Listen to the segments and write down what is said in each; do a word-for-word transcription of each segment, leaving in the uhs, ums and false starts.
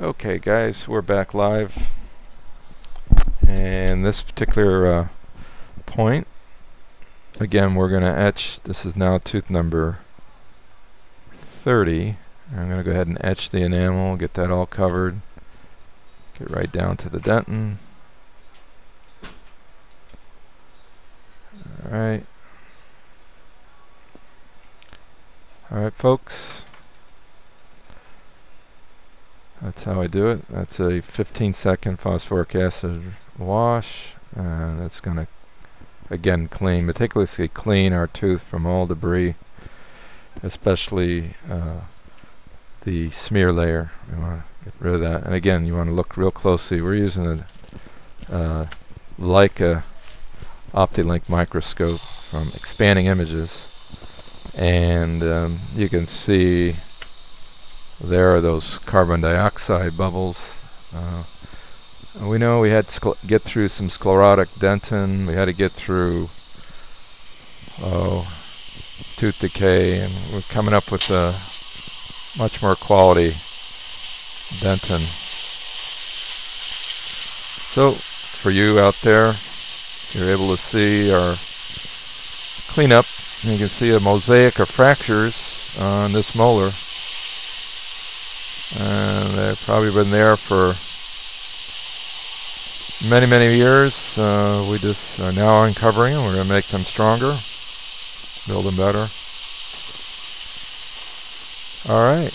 Okay guys, we're back live, and this particular uh, point, again, we're going to etch. This is now tooth number thirty. I'm going to go ahead and etch the enamel, get that all covered, get right down to the dentin. Alright, alright folks. That's how I do it. That's a fifteen second phosphoric acid wash. Uh, that's going to, again, clean, meticulously clean our tooth from all debris, especially uh, the smear layer. We want to get rid of that. And again, you want to look real closely. We're using a uh, Leica OptiLink microscope from Expanding Images, and um, you can see there are those carbon dioxide bubbles. Uh, we know we had to get through some sclerotic dentin. We had to get through oh, tooth decay, and we're coming up with a much more quality dentin. So for you out there, you're able to see our cleanup. You can see a mosaic of fractures on this molar. And they've probably been there for many, many years. Uh, we just are now uncovering them. We're going to make them stronger, build them better. Alright.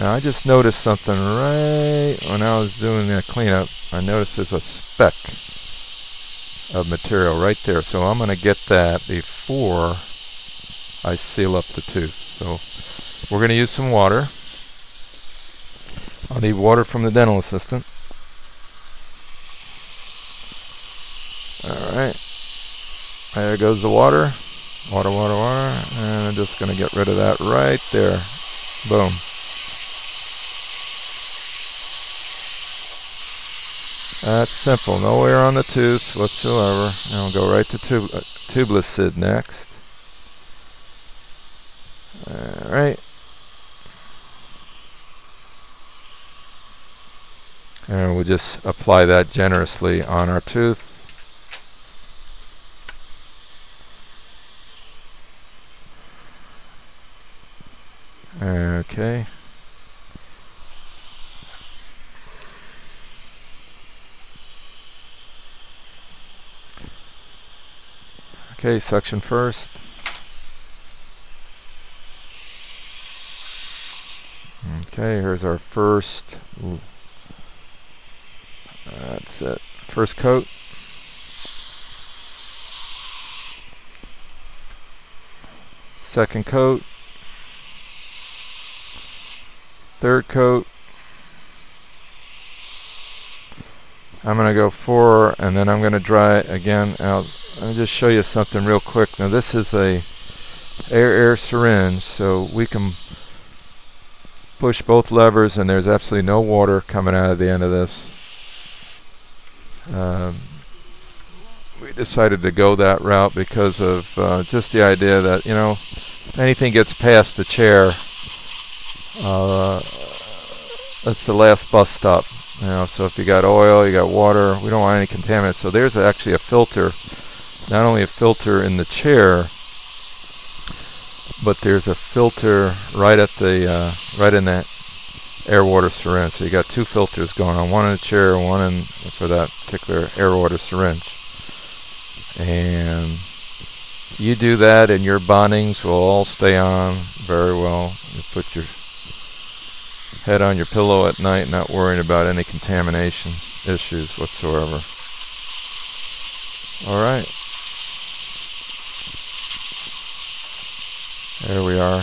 Now I just noticed something right when I was doing that cleanup. I noticed there's a speck of material right there. So I'm going to get that before I seal up the tooth. So we're going to use some water. I'll need water from the dental assistant. Alright. There goes the water. Water, water, water. And I'm just going to get rid of that right there. Boom. That's simple. No wear on the tooth whatsoever. And we'll go right to tub uh, tubulicid next. Alright. And we'll just apply that generously on our tooth. Okay. Okay, suction first. Okay, here's our first. Ooh. That's it. First coat. Second coat. Third coat. I'm going to go four, and then I'm going to dry it again out. I'll just show you something real quick. Now this is a air air syringe, so we can push both levers, and there's absolutely no water coming out of the end of this. Um, we decided to go that route because of uh, just the idea that, you know, anything gets past the chair, uh, that's the last bus stop. You know, so if you got oil, you got water, we don't want any contaminants. So there's actually a filter, not only a filter in the chair, but there's a filter right at the uh, right in that air-water syringe. So you got two filters going on, one in the chair, one in for that particular air-water syringe. And you do that, and your bondings will all stay on very well. You put your head on your pillow at night, not worrying about any contamination issues whatsoever. All right. There we are.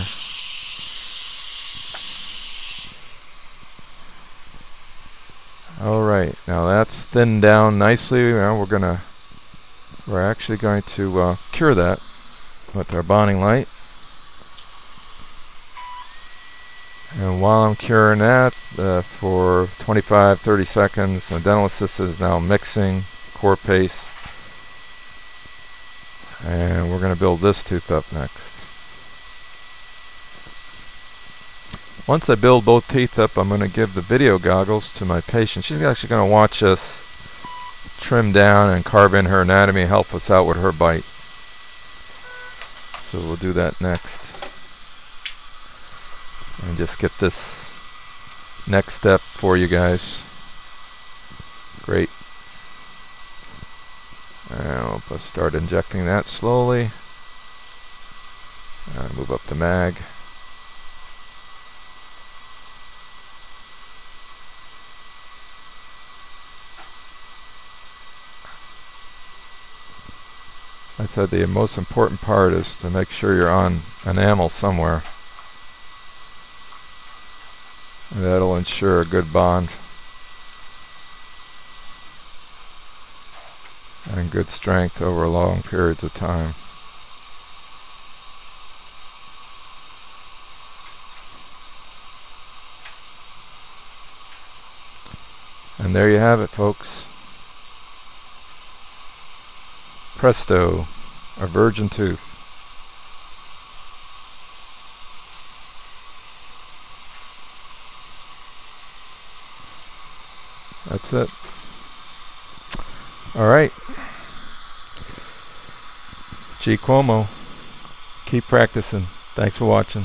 Alright, now that's thinned down nicely. Now we're gonna we're actually going to uh, cure that with our bonding light. And while I'm curing that uh, for twenty-five to thirty seconds, the dental assistant is now mixing core paste. And we're gonna build this tooth up next. Once I build both teeth up, I'm going to give the video goggles to my patient. She's actually going to watch us trim down and carve in her anatomy and help us out with her bite. So we'll do that next. And just get this next step for you guys. Great. Now let's start injecting that slowly. And move up the mag. I said the most important part is to make sure you're on enamel somewhere. That'll ensure a good bond and good strength over long periods of time. And there you have it, folks. Presto, a virgin tooth. That's it. All right. G Cuomo, keep practicing. Thanks for watching.